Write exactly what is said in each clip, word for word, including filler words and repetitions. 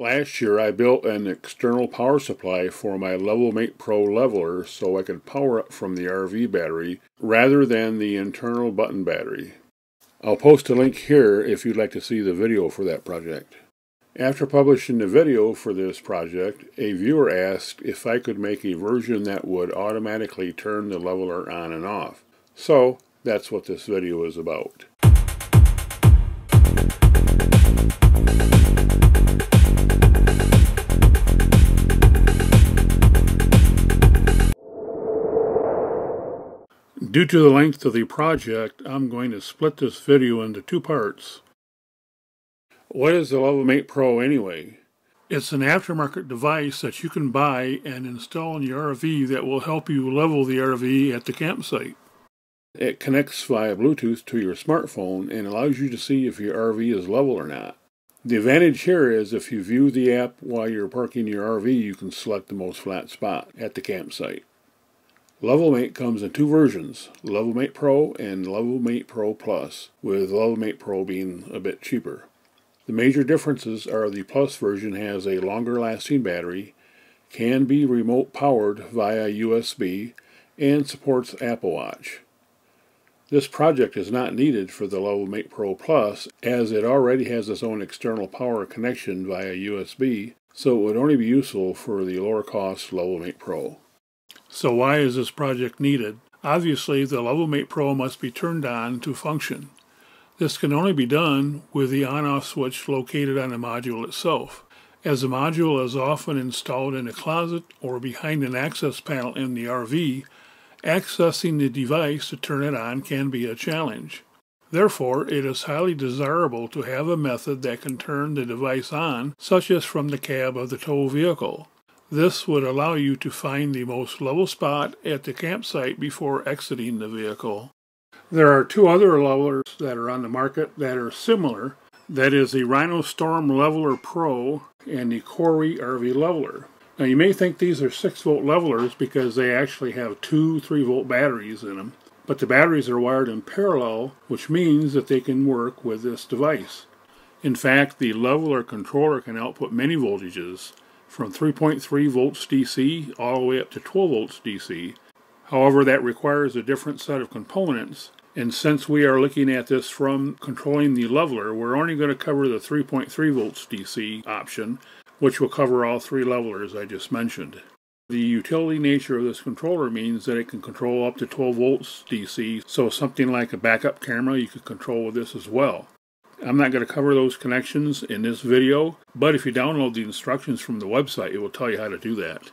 Last year I built an external power supply for my LevelMatePro leveler so I could power up from the R V battery rather than the internal button battery. I'll post a link here if you'd like to see the video for that project. After publishing the video for this project, a viewer asked if I could make a version that would automatically turn the leveler on and off. So, that's what this video is about. Due to the length of the project, I'm going to split this video into two parts. What is the LevelMatePro anyway? It's an aftermarket device that you can buy and install in your R V that will help you level the R V at the campsite. It connects via Bluetooth to your smartphone and allows you to see if your R V is level or not. The advantage here is if you view the app while you're parking your R V, you can select the most flat spot at the campsite. LevelMate comes in two versions, LevelMatePro and LevelMatePro Plus, with LevelMatePro being a bit cheaper. The major differences are the Plus version has a longer-lasting battery, can be remote-powered via U S B, and supports Apple Watch. This project is not needed for the LevelMatePro Plus, as it already has its own external power connection via U S B, so it would only be useful for the lower-cost LevelMatePro. So why is this project needed? Obviously, the LevelMatePro must be turned on to function. This can only be done with the on-off switch located on the module itself, as the module is often installed in a closet or behind an access panel in the R V. Accessing the device to turn it on can be a challenge. Therefore, it is highly desirable to have a method that can turn the device on, such as from the cab of the tow vehicle. This would allow you to find the most level spot at the campsite before exiting the vehicle. There are two other levelers that are on the market that are similar. That is the Rhino Storm Leveler Pro and the Kohree's R V Leveler. Now you may think these are six volt levelers because they actually have two three volt batteries in them. But the batteries are wired in parallel, which means that they can work with this device. In fact, the leveler controller can output many voltages, from three point three volts D C all the way up to twelve volts D C. However, that requires a different set of components, and since we are looking at this from controlling the leveler, we're only going to cover the three point three volts D C option, which will cover all three levelers I just mentioned. The utility nature of this controller means that it can control up to twelve volts D C, so something like a backup camera you could control with this as well. I'm not going to cover those connections in this video, but if you download the instructions from the website, it will tell you how to do that.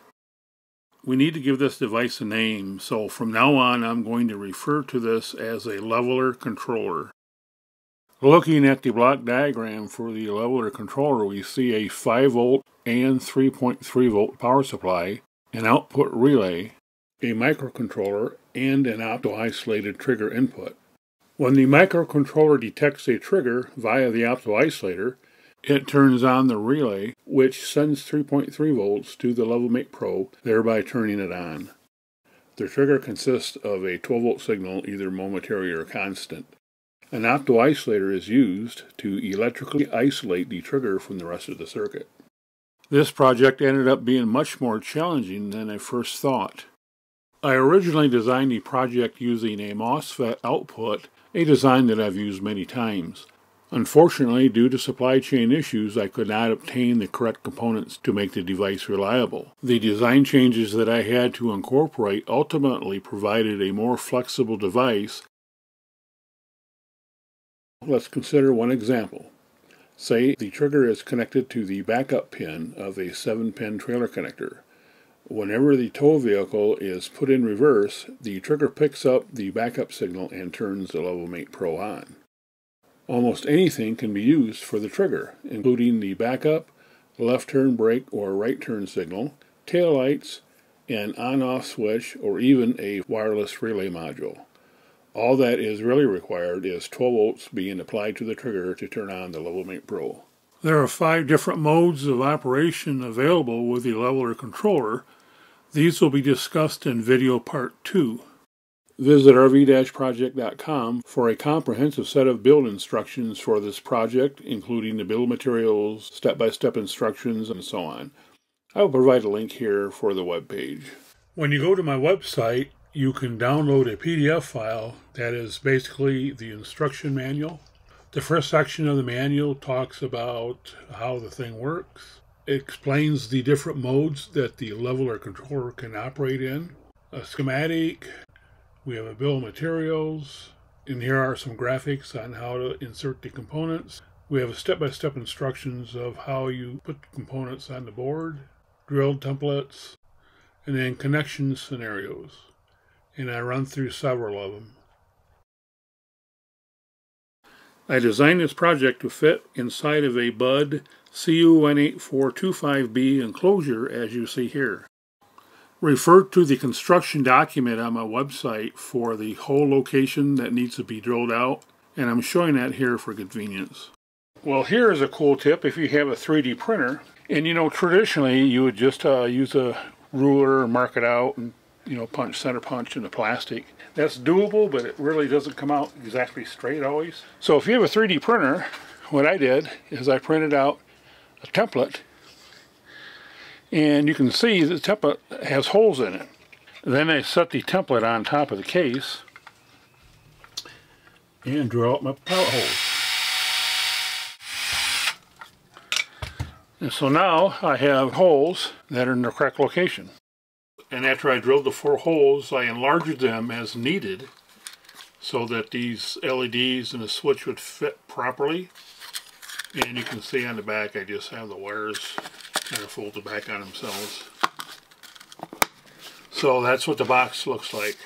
We need to give this device a name, so from now on I'm going to refer to this as a leveler controller. Looking at the block diagram for the leveler controller, we see a five volt and three point three volt power supply, an output relay, a microcontroller, and an opto-isolated trigger input. When the microcontroller detects a trigger via the opto-isolator, it turns on the relay, which sends three point three volts to the LevelMatePro, thereby turning it on. The trigger consists of a twelve volt signal, either momentary or constant. An opto-isolator is used to electrically isolate the trigger from the rest of the circuit. This project ended up being much more challenging than I first thought. I originally designed the project using a MOSFET output, a design that I've used many times. Unfortunately, due to supply chain issues, I could not obtain the correct components to make the device reliable. The design changes that I had to incorporate ultimately provided a more flexible device. Let's consider one example. Say the trigger is connected to the backup pin of a seven pin trailer connector. Whenever the tow vehicle is put in reverse, the trigger picks up the backup signal and turns the LevelMatePro on. Almost anything can be used for the trigger, including the backup, left turn brake or right turn signal, taillights, an on-off switch, or even a wireless relay module. All that is really required is twelve volts being applied to the trigger to turn on the LevelMatePro. There are five different modes of operation available with the leveler controller. These will be discussed in video part two. Visit R V project dot com for a comprehensive set of build instructions for this project, including the build materials, step-by-step instructions, and so on. I will provide a link here for the web page. When you go to my website, you can download a P D F file that is basically the instruction manual. The first section of the manual talks about how the thing works. It explains the different modes that the leveler controller can operate in. A schematic, we have a bill of materials, and here are some graphics on how to insert the components. We have step-by-step instructions of how you put components on the board, drilled templates, and then connection scenarios. And I run through several of them. I designed this project to fit inside of a B U D C U one eight four two five B enclosure as you see here. Refer to the construction document on my website for the whole location that needs to be drilled out, and I'm showing that here for convenience. Well, here is a cool tip if you have a three D printer. And you know, traditionally you would just uh, use a ruler and mark it out and, you know, punch, center punch in the plastic. That's doable, but it really doesn't come out exactly straight always. So if you have a three D printer, what I did is I printed out a template, and you can see the template has holes in it. Then I set the template on top of the case and drew out my pallet holes. And so now I have holes that are in the correct location. And after I drilled the four holes, I enlarged them as needed so that these L E Ds and the switch would fit properly. And you can see on the back I just have the wires kind of folded back on themselves. So that's what the box looks like.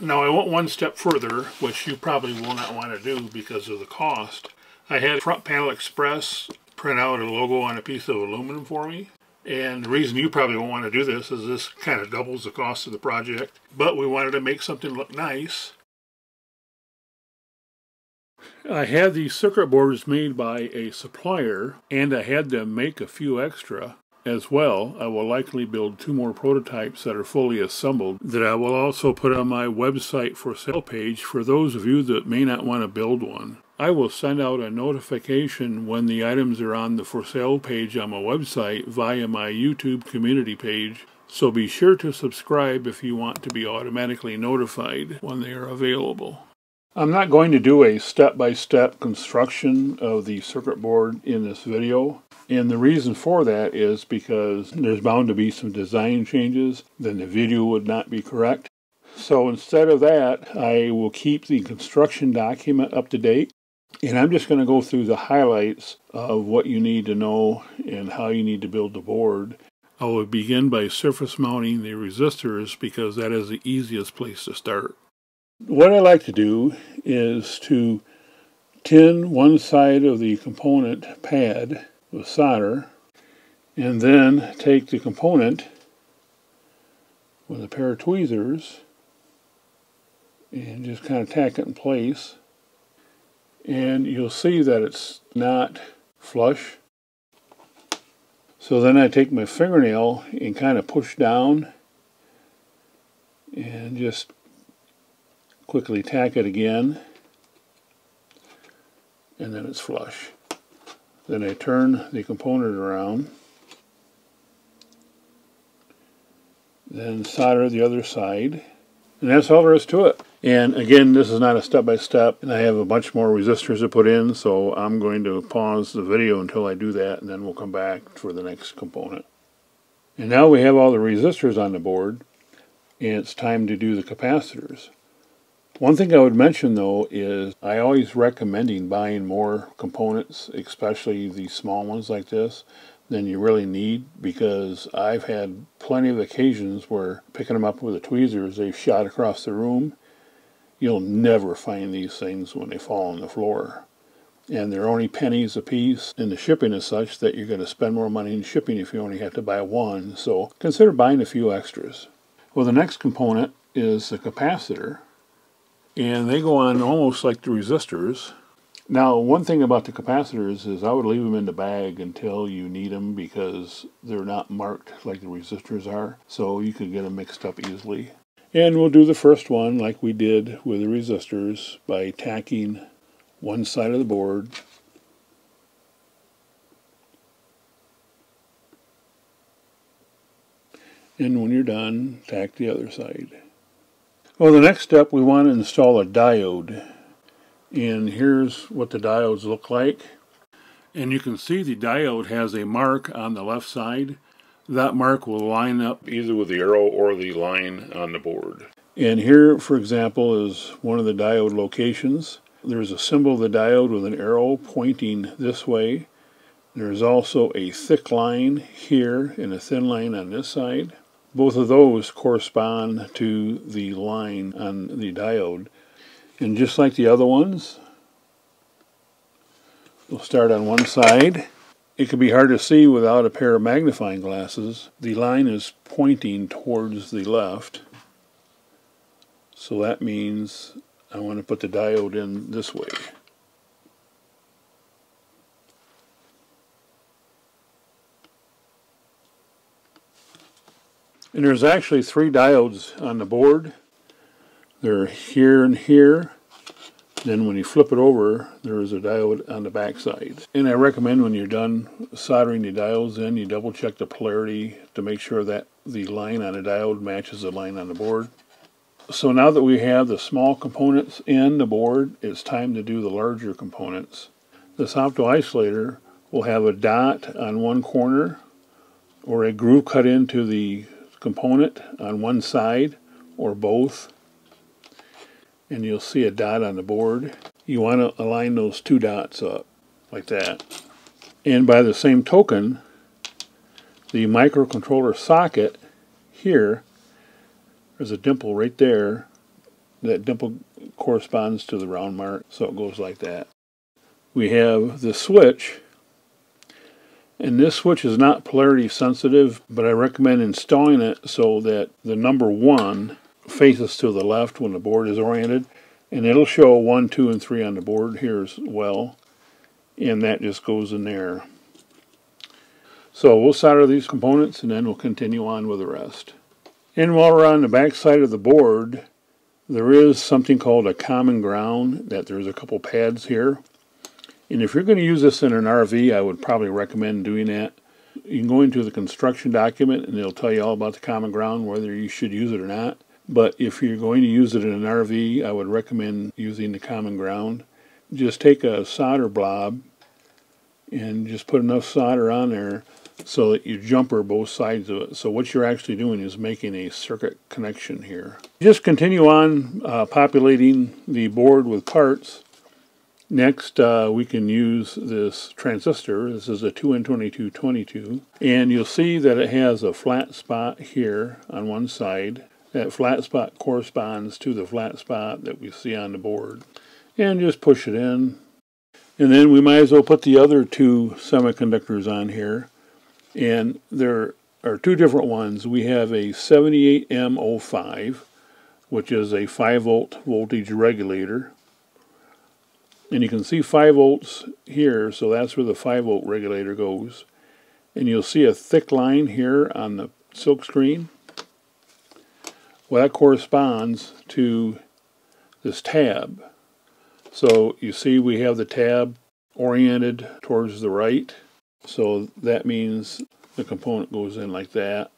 Now I went one step further, which you probably will not want to do because of the cost. I had Front Panel Express print out a logo on a piece of aluminum for me. And the reason you probably won't want to do this is this kind of doubles the cost of the project. But we wanted to make something look nice. I had these circuit boards made by a supplier, and I had them make a few extra as well. I will likely build two more prototypes that are fully assembled that I will also put on my website for sale page for those of you that may not want to build one. I will send out a notification when the items are on the for sale page on my website via my YouTube community page, so be sure to subscribe if you want to be automatically notified when they are available. I'm not going to do a step-by-step construction of the circuit board in this video, and the reason for that is because there's bound to be some design changes, then the video would not be correct. So instead of that, I will keep the construction document up to date. And I'm just going to go through the highlights of what you need to know and how you need to build the board. I will begin by surface mounting the resistors because that is the easiest place to start. What I like to do is to tin one side of the component pad with solder and then take the component with a pair of tweezers and just kind of tack it in place. And you'll see that it's not flush. So then I take my fingernail and kind of push down and just quickly tack it again, and then it's flush. Then I turn the component around, then solder the other side, and that's all there is to it. And again, this is not a step-by-step, and I have a bunch more resistors to put in, so I'm going to pause the video until I do that, and then we'll come back for the next component. And now we have all the resistors on the board, and it's time to do the capacitors. One thing I would mention, though, is I always recommend buying more components, especially the small ones like this, than you really need, because I've had plenty of occasions where picking them up with the tweezers, they've shot across the room. You'll never find these things when they fall on the floor. And they're only pennies a piece, and the shipping is such that you're going to spend more money in shipping if you only have to buy one, so consider buying a few extras. Well, the next component is the capacitor, and they go on almost like the resistors. Now, one thing about the capacitors is I would leave them in the bag until you need them because they're not marked like the resistors are, so you could get them mixed up easily. And we'll do the first one like we did with the resistors by tacking one side of the board and when you're done, tack the other side. Well, the next step, we want to install a diode. And here's what the diodes look like. And you can see the diode has a mark on the left side. That mark will line up either with the arrow or the line on the board. And here, for example, is one of the diode locations. There's a symbol of the diode with an arrow pointing this way. There's also a thick line here and a thin line on this side. Both of those correspond to the line on the diode. And just like the other ones, we'll start on one side. It can be hard to see without a pair of magnifying glasses. The line is pointing towards the left. So that means I want to put the diode in this way. And there's actually three diodes on the board. They're here and here. Then when you flip it over, there is a diode on the back side. And I recommend when you're done soldering the diodes in, you double check the polarity to make sure that the line on the diode matches the line on the board. So now that we have the small components in the board, it's time to do the larger components. This opto-isolator will have a dot on one corner or a groove cut into the component on one side or both. And you'll see a dot on the board. You want to align those two dots up like that. And by the same token, the microcontroller socket here, there's a dimple right there. That dimple corresponds to the round mark, so it goes like that. We have the switch, and this switch is not polarity sensitive, but I recommend installing it so that the number one faces to the left when the board is oriented, and it'll show one, two, and three on the board here as well, and that just goes in there. So we'll solder these components and then we'll continue on with the rest. And while we're on the back side of the board, there is something called a common ground, that there's a couple pads here, and if you're going to use this in an R V, I would probably recommend doing that. You can go into the construction document and it'll tell you all about the common ground, whether you should use it or not. But if you're going to use it in an R V, I would recommend using the common ground. Just take a solder blob and just put enough solder on there so that you jumper both sides of it. So what you're actually doing is making a circuit connection here. Just continue on uh, populating the board with parts. Next, uh, we can use this transistor. This is a two N twenty-two twenty-two. And you'll see that it has a flat spot here on one side. That flat spot corresponds to the flat spot that we see on the board. And just push it in. And then we might as well put the other two semiconductors on here. And there are two different ones. We have a seventy-eight M oh five, which is a five volt voltage regulator. And you can see five volts here, so that's where the five volt regulator goes. And you'll see a thick line here on the silk screen. Well, that corresponds to this tab. So you see we have the tab oriented towards the right. So that means the component goes in like that.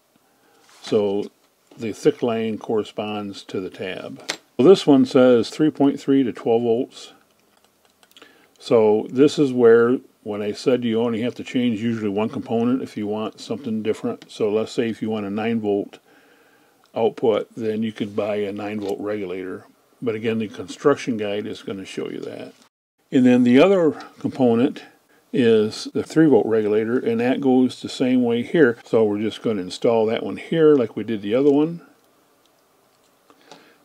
So the thick line corresponds to the tab. Well, this one says three point three to twelve volts. So this is where, when I said you only have to change usually one component if you want something different. So let's say if you want a nine volt output, then you could buy a nine volt regulator. But again, the construction guide is going to show you that. And then the other component is the three volt regulator, and that goes the same way here. So we're just going to install that one here like we did the other one,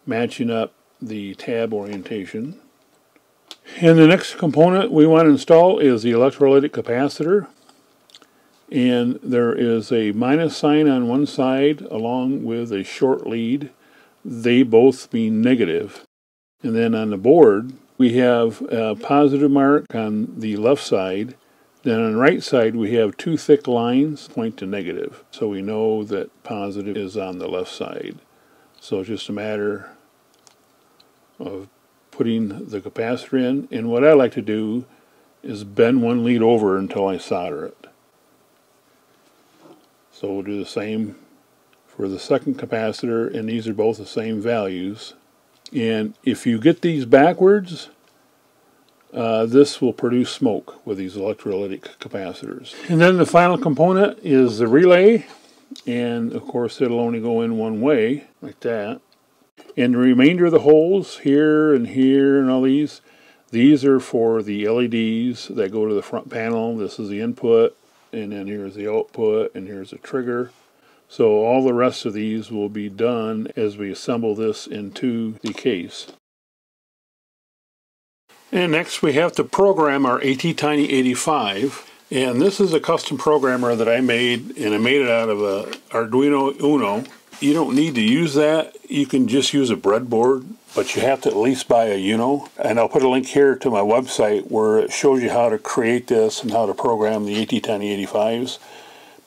matching up the tab orientation. And the next component we want to install is the electrolytic capacitor. And there is a minus sign on one side along with a short lead. They both mean negative. And then on the board, we have a positive mark on the left side. Then on the right side, we have two thick lines point to negative. So we know that positive is on the left side. So it's just a matter of putting the capacitor in, and what I like to do is bend one lead over until I solder it. So we'll do the same for the second capacitor, and these are both the same values. And if you get these backwards, uh, this will produce smoke with these electrolytic capacitors. And then the final component is the relay, and of course it'll only go in one way, like that. And the remainder of the holes here and here and all these, these are for the L E Ds that go to the front panel. This is the input, and then here's the output, and here's the trigger. So all the rest of these will be done as we assemble this into the case. And next we have to program our ATtiny eighty-five. And this is a custom programmer that I made, and I made it out of an Arduino Uno. You don't need to use that. You can just use a breadboard, but you have to at least buy a Uno. And I'll put a link here to my website where it shows you how to create this and how to program the ATtiny eighty-fives.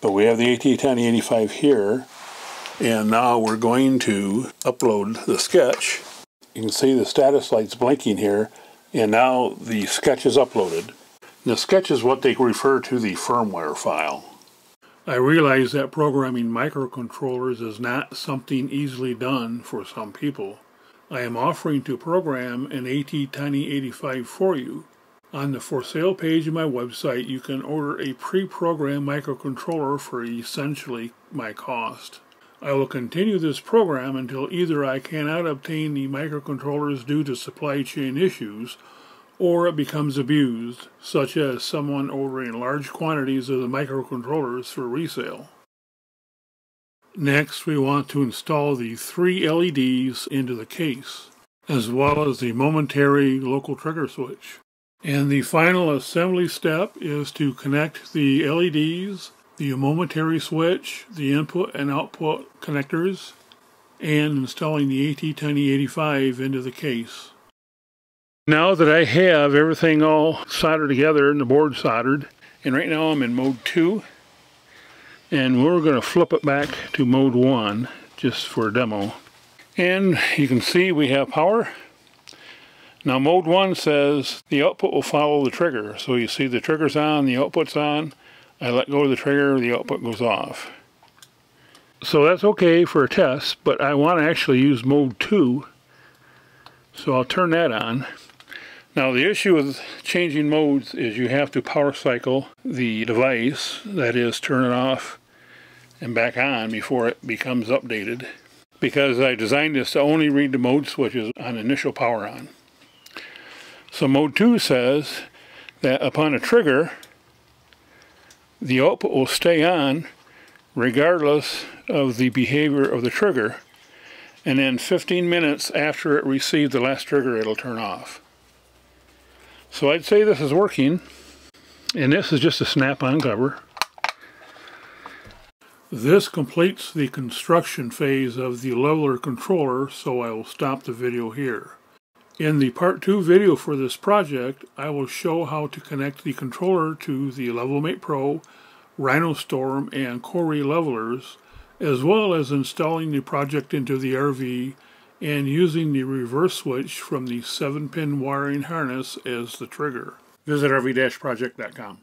But we have the ATtiny eighty-five here, and now we're going to upload the sketch. You can see the status lights blinking here, and now the sketch is uploaded. The sketch is what they refer to the firmware file. I realize that programming microcontrollers is not something easily done for some people. I am offering to program an ATtiny eighty-five for you. On the for sale page of my website, you can order a pre-programmed microcontroller for essentially my cost. I will continue this program until either I cannot obtain the microcontrollers due to supply chain issues, or it becomes abused, such as someone ordering large quantities of the microcontrollers for resale. Next, we want to install the three L E Ds into the case, as well as the momentary local trigger switch. And the final assembly step is to connect the L E Ds, the momentary switch, the input and output connectors, and installing the ATtiny eighty-five into the case. Now that I have everything all soldered together and the board soldered, and right now I'm in mode two, and we're going to flip it back to mode one just for a demo. And you can see we have power. Now mode one says the output will follow the trigger, so you see the trigger's on, the output's on. I let go of the trigger, the output goes off. So that's okay for a test, but I want to actually use mode two, so I'll turn that on. Now the issue with changing modes is you have to power cycle the device, that is turn it off and back on before it becomes updated, because I designed this to only read the mode switches on initial power on. So mode two says that upon a trigger the output will stay on regardless of the behavior of the trigger, and then fifteen minutes after it received the last trigger it'll turn off. So I'd say this is working, and this is just a snap-on cover. This completes the construction phase of the leveler controller, so I will stop the video here. In the part two video for this project, I will show how to connect the controller to the LevelMatePro, Rhino Storm, and Kohree's levelers, as well as installing the project into the R V and using the reverse switch from the seven pin wiring harness as the trigger. Visit R V project dot com.